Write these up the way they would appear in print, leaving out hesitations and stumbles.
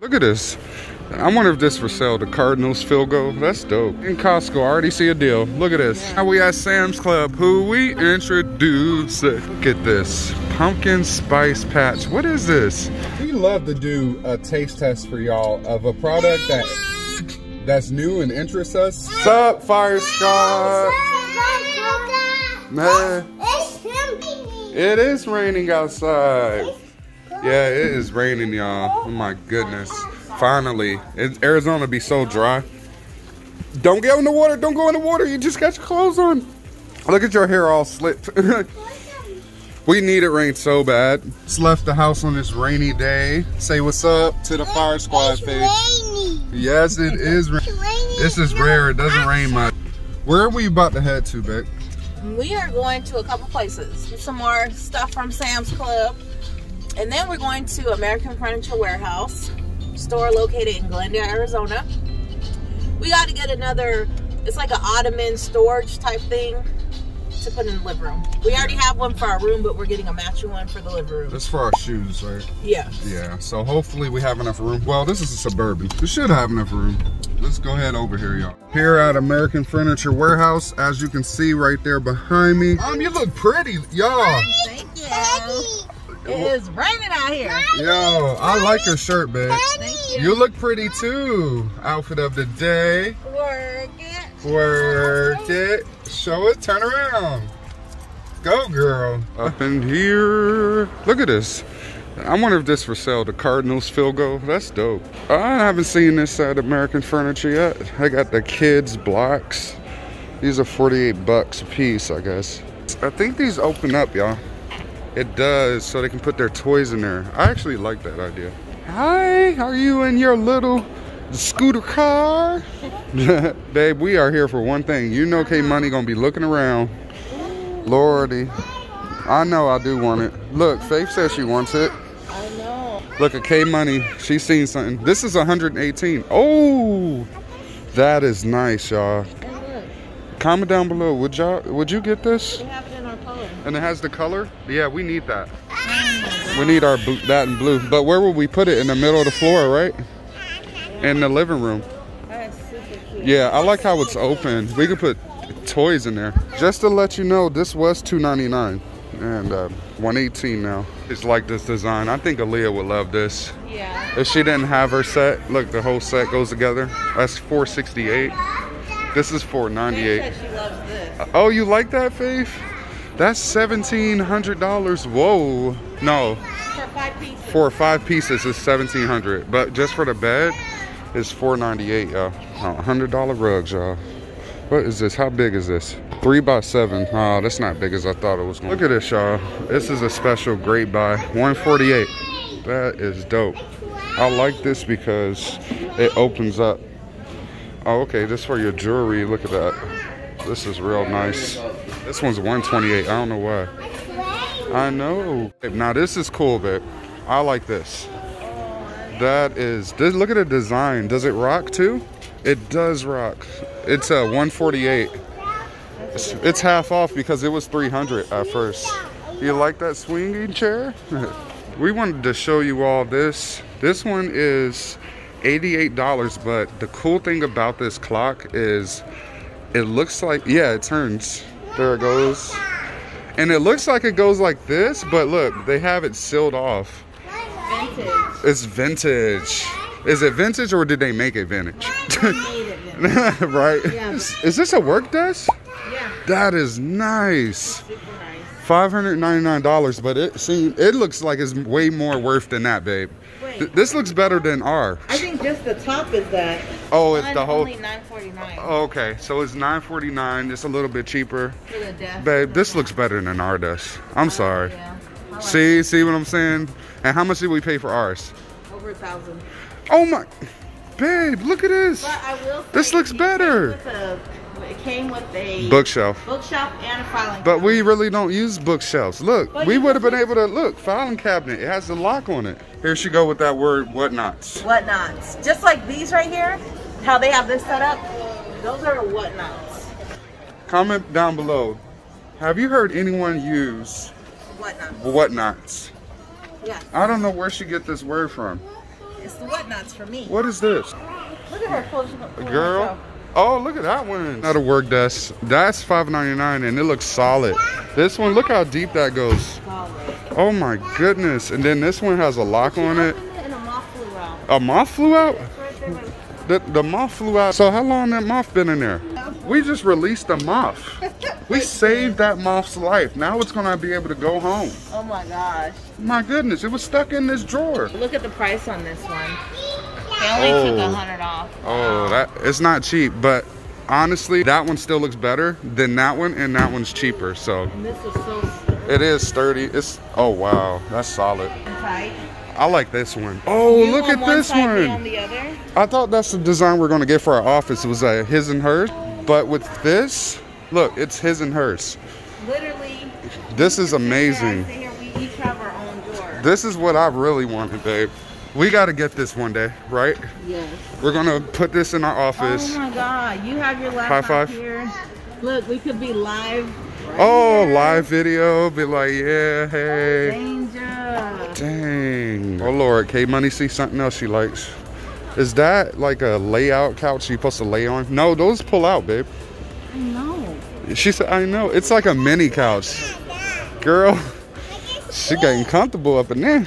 Look at this. I wonder if this for sale, the Cardinals field goal. That's dope. In Costco, I already see a deal. Look at this. Yeah. Now we at Sam's Club, who we introduce. Look at this. Pumpkin spice patch. What is this? We love to do a taste test for y'all of a product that's new and interests us. Sup, Fire Squad? Man. It's raining. It is raining outside. Yeah, it is raining, y'all. Oh my goodness. Finally. Arizona be so dry. Don't get in the water. Don't go in the water. You just got your clothes on. Look at your hair all slicked. We need it rain so bad. Just left the house on this rainy day. Say what's up to the Fire Squad face. Yes, it is raining. This is rare. It doesn't rain much. Where are we about to head to, Beck? We are going to a couple places. Some more stuff from Sam's Club. And then we're going to American Furniture Warehouse, store located in Glendale, Arizona. We got to get another, it's like an ottoman storage type thing to put in the living room. We already have one for our room, but we're getting a matching one for the living room. That's for our shoes, right? Yeah. Yeah, so hopefully we have enough room. Well, this is a Suburban. We should have enough room. Let's go ahead over here, y'all. Here at American Furniture Warehouse, as you can see right there behind me. You look pretty, y'all. Thank you. Pretty. It is raining out here. Yo, I like your shirt, babe. Thank you. You look pretty too. Outfit of the day. Work it. Work it. Show it. Turn around. Go, girl. Up in here. Look at this. I wonder if this for sale, the Cardinals field goal. That's dope. I haven't seen this at American Furniture yet. I got the kids blocks. These are 48 bucks a piece, I guess. I think these open up, y'all. It does, so they can put their toys in there. I actually like that idea. Hi, are you in your little scooter car? Babe, we are here for one thing. You know K-Money gonna be looking around. Lordy. I know I do want it. Look, Faith says she wants it. I know. Look at K-Money, she's seen something. This is 118. Oh, that is nice, y'all. Comment down below, would you get this? And it has the color. Yeah, we need that. We need our that in blue. But where will we put it? In the middle of the floor, right? In the living room. That is super cute. Yeah, I like how it's open. We could put toys in there. Just to let you know, this was $2.99 and $1.18 now. It's like this design. I think Aaliyah would love this. Yeah. If she didn't have her set, look, the whole set goes together. That's $4.68. This is $4.98. She loves this. Oh, you like that, Faith? That's $1,700. Whoa. No. For 5 pieces. For 5 pieces is $1,700. But just for the bed, it's $4.98, y'all. $100 rugs, y'all. What is this? How big is this? 3 by 7. Oh, that's not big as I thought it was going to be. Look at this, y'all. This is a special great buy. $148. That is dope. I like this because it opens up. Oh, okay. This is for your jewelry. Look at that. This is real nice. This one's $128. I don't know why. I know. Now this is cool, babe. I like this. That is. This, look at the design. Does it rock too? It does rock. It's a $148. It's half off because it was $300 at first. You like that swinging chair? We wanted to show you all this. This one is $88. But the cool thing about this clock is, it looks like it turns. There it goes. And it looks like it goes like this, but look, they have it sealed off. Vintage. It's vintage. Is it vintage or did they make it vintage? They made it vintage. Right? Yeah. Is this a work desk? Yeah. That is nice. Super nice. $599, but it looks like it's way more worth than that, babe. This looks better than ours. I think just the top is that. Oh, it's the whole. Only $9.49. Okay, so it's $9.49. It's a little bit cheaper. For the desk. Babe, this looks better than our desk. I'm sorry. Yeah. Like see what I'm saying? And how much did we pay for ours? Over $1,000. Oh my, babe, look at this. But I will say this looks better. It came with a bookshelf and a filing cabinet. But we really don't use bookshelves. Look, we would have been able to look. Filing cabinet. It has the lock on it. Here she go with that word whatnots. Whatnots. Just like these right here, how they have this set up. Those are the whatnots. Comment down below. Have you heard anyone use whatnots? Whatnots. Yeah. I don't know where she get this word from. It's the whatnots for me. What is this? Look at her clothes. Girl. Oh, look at that one. Another work desk. That's $5.99 and it looks solid. This one, look how deep that goes. Oh my goodness. And then this one has a lock on it. And a moth flew out. A moth flew out? The moth flew out. So how long that moth been in there? We just released a moth. We saved that moth's life. Now it's gonna be able to go home. Oh my gosh. My goodness, it was stuck in this drawer. Look at the price on this one. They only took $100 off. Oh, that it's not cheap, but honestly, that one still looks better than that one, and that one's cheaper. So and this is so sturdy. It is sturdy. It's oh wow, that's solid. Tight. I like this one. Oh, you look at one this one. On the other? I thought that's the design we're gonna get for our office. It was a his and hers, but with this, look, it's his and hers. Literally. This is amazing. Here, we each have our own door. This is what I really wanted, babe. We gotta get this one day, right? Yes. We're gonna put this in our office. Oh my God, you have your laptop here. Look, we could be live. Right here. Live video. Be like, yeah, hey. Danger. Dang. Oh Lord, K Money see something else she likes. Is that like a layout couch you're supposed to lay on? No, those pull out, babe. I know. She said, I know. It's like a mini couch. Girl, she getting comfortable up in there.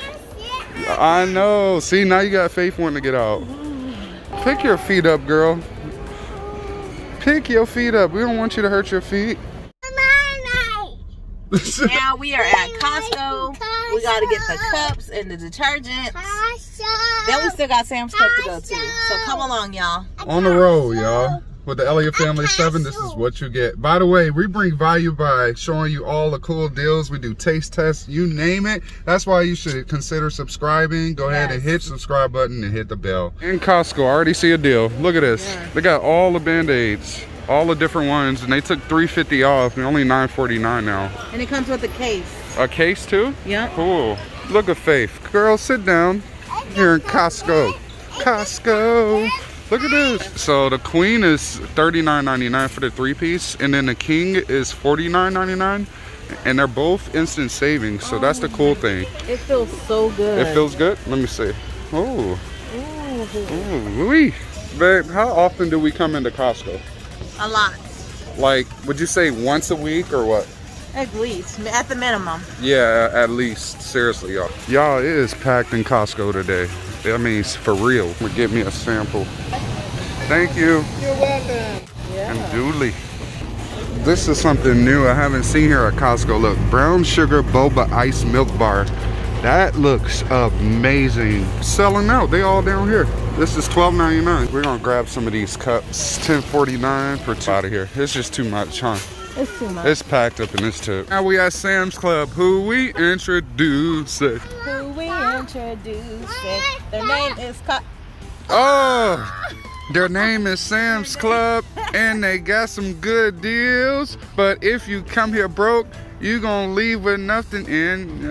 I know. See, now you got Faith wanting to get out. Pick your feet up, girl. Pick your feet up. We don't want you to hurt your feet. Now we are at Costco. We got to get the cups and the detergents. Then we still got Sam's Club to go to. So come along, y'all. On the road, y'all. With the Eliott Family 7, this is what you get. By the way, we bring value by showing you all the cool deals. We do taste tests, you name it. That's why you should consider subscribing. Go ahead and hit subscribe button and hit the bell. In Costco, I already see a deal. Look at this. Yeah. They got all the Band-Aids, all the different ones, and they took $3.50 off. They're only $9.49 now. And it comes with a case. A case too? Yeah. Cool. Look at Faith. Girl, sit down. Here in Costco. Costco. Look at this. So the queen is $39.99 for the three-piece, and then the king is $49.99, and they're both instant savings. So that's the cool thing. It feels so good. It feels good. Let me see. Oh. Ooh, Louis. Babe, how often do we come into Costco? A lot. Like, would you say once a week or what? At least, at the minimum. Yeah, at least. Seriously, y'all. Y'all, it is packed in Costco today. I mean, for real. Give me a sample. Thank you. You're welcome. Yeah. And Dooley. This is something new I haven't seen here at Costco. Look, brown sugar boba ice milk bar. That looks amazing. Selling out. They all down here. This is $12.99. We're gonna grab some of these cups. $10.49 for two. Out of here. It's just too much, huh? It's too much. It's packed up in this tip. Now we at Sam's Club. Who we introduce it. Their name is their name is Sam's Club, and they got some good deals. But if you come here broke, you gonna leave with nothing in.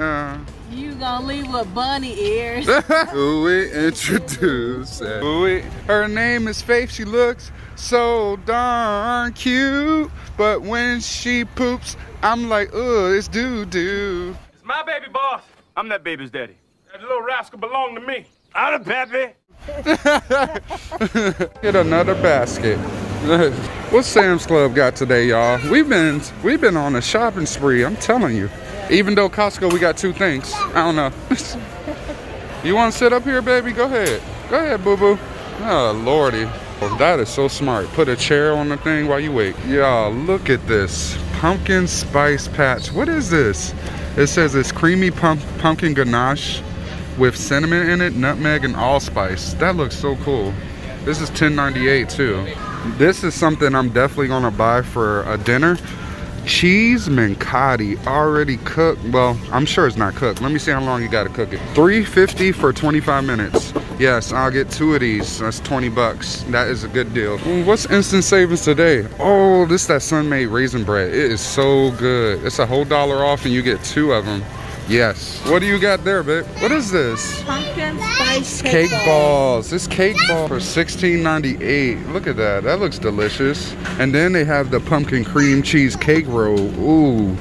You gonna leave with bunny ears. Who we introduce? Her name is Faith. She looks so darn cute, but when she poops, I'm like, ugh, it's doo doo. It's my baby, boss. I'm that baby's daddy. That little rascal belonged to me. Out of Peppy. Get another basket. What Sam's Club got today, y'all? We've been on a shopping spree. I'm telling you. Even though Costco, we got two things. I don't know. You want to sit up here, baby? Go ahead. Go ahead, boo boo. Oh Lordy, that is so smart. Put a chair on the thing while you wait. Y'all, look at this pumpkin spice patch. What is this? It says it's creamy pumpkin ganache with cinnamon in it, nutmeg, and allspice. That looks so cool. This is $10.98 too. This is something I'm definitely gonna buy for a dinner. Cheese manicotti, already cooked. Well, I'm sure it's not cooked. Let me see how long you gotta cook it. $3.50 for 25 minutes. Yes, I'll get two of these. That's 20 bucks. That is a good deal. What's instant savings today? Oh, this is that Sunmaid raisin bread. It is so good. It's a whole $1 off and you get two of them. Yes. What do you got there, babe? What is this? Pumpkin spice cake balls. This cake ball for $16.98. Look at that. That looks delicious. And then they have the pumpkin cream cheese cake roll. Ooh.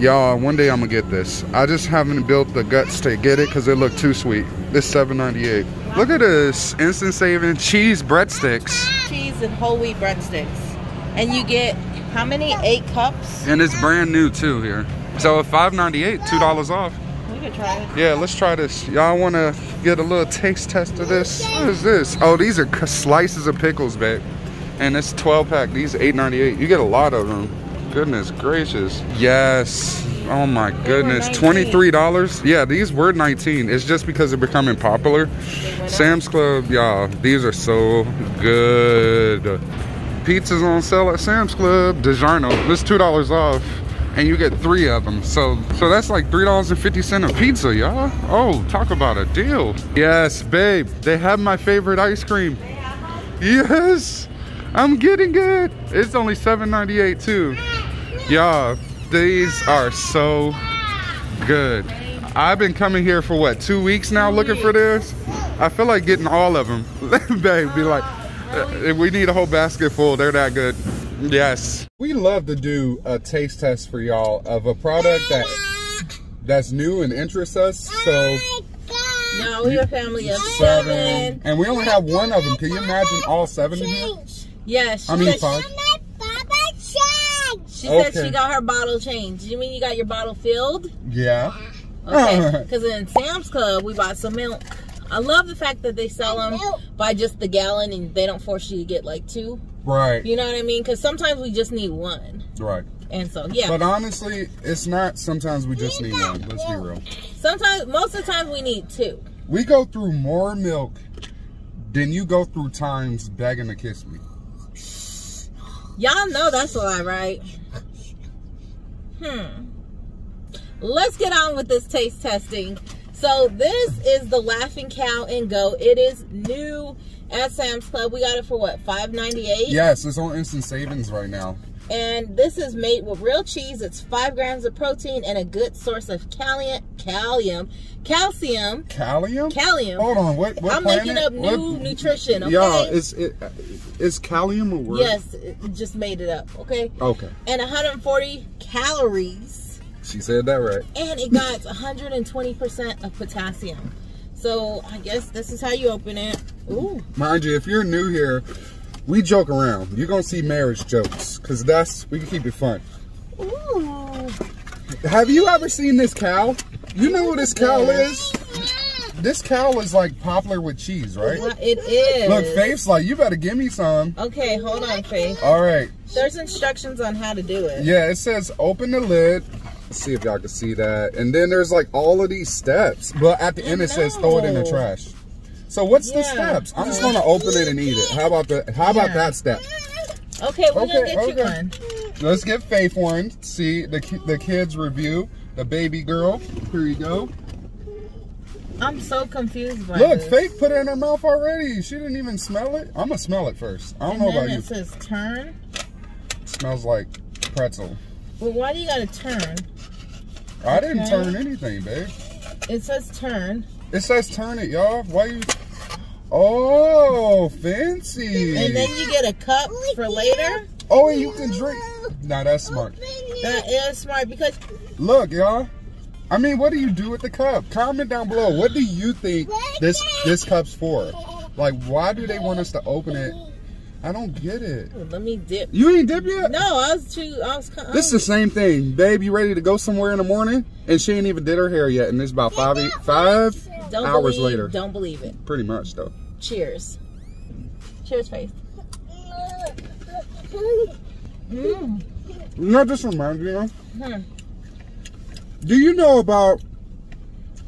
Y'all, one day I'm gonna get this. I just haven't built the guts to get it because it looked too sweet. It's $7.98. Wow. Look at this instant saving cheese breadsticks. Cheese and whole wheat breadsticks. And you get how many? 8 cups? And it's brand new too here. So at $5.98, $2 off. We could try it. Yeah, let's try this. Y'all want to get a little taste test of this? What is this? Oh, these are slices of pickles, babe. And it's 12-pack. These are $8.98. You get a lot of them. Goodness gracious. Yes. Oh my goodness. $23. Yeah, these were 19. It's just because they're becoming popular. Sam's Club, y'all. These are so good. Pizza's on sale at Sam's Club. DiGiorno. This $2 off. And you get 3 of them. So that's like $3.50 a pizza, y'all. Oh, talk about a deal. Yes, babe. They have my favorite ice cream. Yes. I'm getting it. It's only $7.98 too. Y'all, these are so good. I've been coming here for what, 2 weeks now looking for this? I feel like getting all of them. Babe, be like, we need a whole basket full. They're that good. Yes. We love to do a taste test for y'all of a product that's new and interests us. So now we're a family of 7, and we only have 1 of them. Can you imagine all 7 in here? Yes. Yeah, I mean, she said she got her bottle changed. You mean you got your bottle filled? Yeah. Okay. Because in Sam's Club we bought some milk. I love the fact that they sell them by just the gallon and they don't force you to get like 2. Right. You know what I mean? Because sometimes we just need 1. Right. And so, yeah. But honestly, it's not sometimes we just need 1. Let's be real. Sometimes, most of the time we need 2. We go through more milk than you go through times begging to kiss me. Y'all know that's a lie, right? Let's get on with this taste testing. So this is the Laughing Cow and Go. It is new at Sam's Club. We got it for what, $5.98? Yes, it's on instant savings right now. And this is made with real cheese. It's 5 grams of protein and a good source of calcium. Hold on, what I'm making up new nutrition, okay? Y'all, is calcium a word? Yes, it just made it up, okay? Okay. And 140 calories. She said that right. And it got 120% of potassium. So I guess this is how you open it. Ooh. Mind you, if you're new here, we joke around. You're gonna see marriage jokes, cause we can keep it fun. Ooh. Have you ever seen this cow? You know who this cow is? This cow is like popular with cheese, right? It is. Look, Faith's like, you better give me some. Okay, hold on, Faith. All right. There's instructions on how to do it. Yeah, it says open the lid. Let's see if y'all can see that. And then there's like all of these steps, but at the end it says throw it in the trash. So what's the steps? I'm just gonna open it and eat it. How about that step? Okay, we're gonna get you one. Let's get Faith one. See the kids review. The baby girl. Here you go. I'm so confused by this. Look, Faith put it in her mouth already. She didn't even smell it. I'm gonna smell it first. I don't know about you. It says turn. It smells like pretzel. Well, why do you gotta turn? I didn't turn anything, babe. It says turn. It says turn it, y'all. Why you? Oh, fancy. And then you get a cup for later. Oh, and you can drink. Now that's smart. That is smart because. Look, y'all. I mean, what do you do with the cup? Comment down below. What do you think this cup's for? Like, why do they want us to open it? I don't get it. Let me dip. You ain't dip yet? No, I was this is the same thing. Babe, you ready to go somewhere in the morning? And she ain't even did her hair yet. And it's about five hours later. Don't believe it. Pretty much, though. Cheers. Cheers, Faith. You know what this reminds me of? Do you know about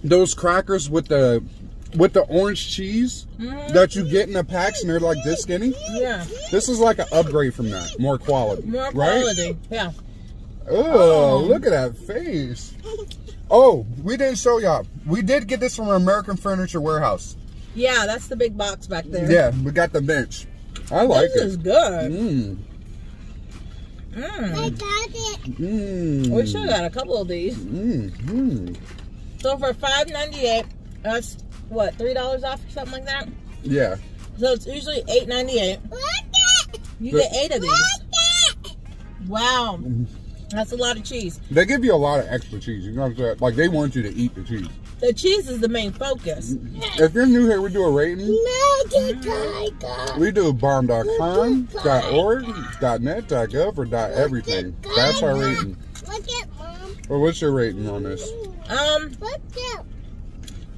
those crackers with the orange cheese that you get in the packs and they're like this skinny? Yeah. This is like an upgrade from that. More quality. More quality, right? Yeah. Oh, look at that face. Oh, we didn't show y'all. We did get this from American Furniture Warehouse. Yeah, that's the big box back there. Yeah, we got the bench. I like it. This is good. We should have got a couple of these. So for $5.98, that's what, $3 off or something like that? Yeah. So it's usually $8.98. You get 8 of these. Wow. That's a lot of cheese. They give you a lot of extra cheese. You know what I'm saying? Like, they want you to eat the cheese. The cheese is the main focus. If you're new here, we do a rating. We do barm.com.org.net.gov or .everything. That's our rating. Well, what's your rating on this?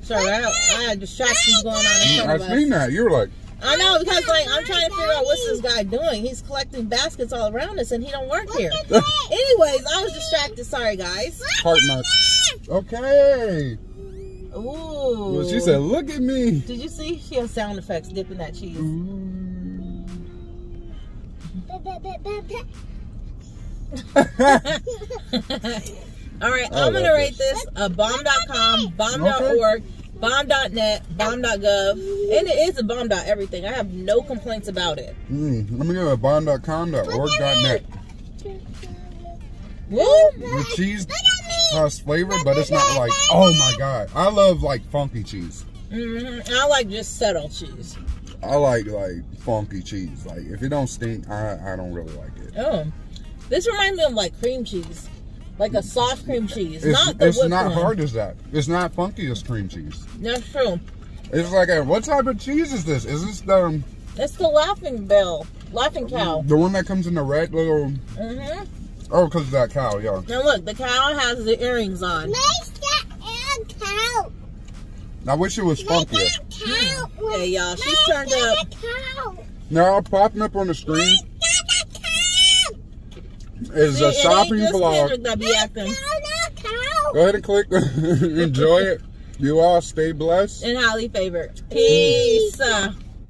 Sorry, I had distractions going on. I seen that. You were like, I know, because like I'm trying to figure out what's this guy doing. He's collecting baskets all around us, and he don't work here. Anyways, I was distracted. Sorry, guys. Heart knock. Okay. Ooh. Well, she said, "Look at me." Did you see? She has sound effects dipping that cheese. All right, I'm gonna rate this a bomb.com, bomb.org. Bomb.net, bomb.gov, and it is a bomb.everything. I have no complaints about it. Let me go to bomb.com.org.net. Woo! The cheese has flavor, but it's not like, oh my god. I love like funky cheese. I like just subtle cheese. I like funky cheese. Like if it don't stink, I don't really like it. Oh, this reminds me of like cream cheese. Like a soft cream cheese. It's not hard as that. It's not funky as cream cheese. That's true. It's like, what type of cheese is this? Is this the... It's the Laughing Cow. The one that comes in the red little... Oh, because of that cow, yeah. Now look, the cow has the earrings on. Make that egg count. I wish it was funkier. Hey, y'all, she's turned up. Now, popping up on the screen... is a shopping vlog. Go ahead and click. Enjoy it. You all stay blessed. And highly favored. Peace.